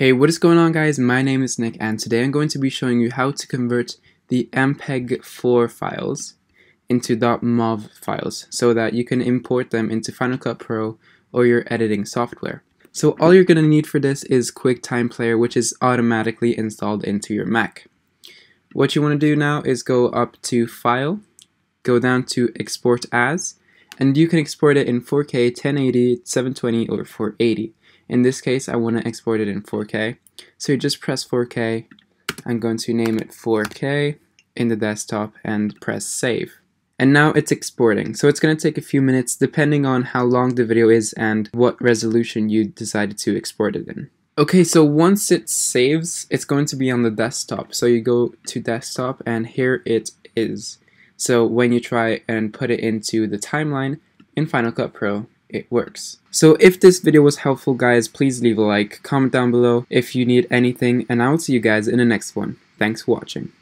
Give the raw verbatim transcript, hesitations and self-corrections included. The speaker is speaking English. Hey, what is going on guys? My name is Nick and today I'm going to be showing you how to convert the M P E G four files into .mov files so that you can import them into Final Cut Pro or your editing software. So all you're going to need for this is QuickTime Player, which is automatically installed into your Mac. What you want to do now is go up to File, go down to Export As, and you can export it in four K, ten eighty, seven twenty, or four eighty. In this case, I want to export it in four K. So you just press four K. I'm going to name it four K in the desktop and press save. And now it's exporting. So it's going to take a few minutes depending on how long the video is and what resolution you decided to export it in. Okay, so once it saves, it's going to be on the desktop. So you go to desktop and here it is. So when you try and put it into the timeline in Final Cut Pro, it works. So if this video was helpful guys, please leave a like, comment down below if you need anything, and I will see you guys in the next one. Thanks for watching.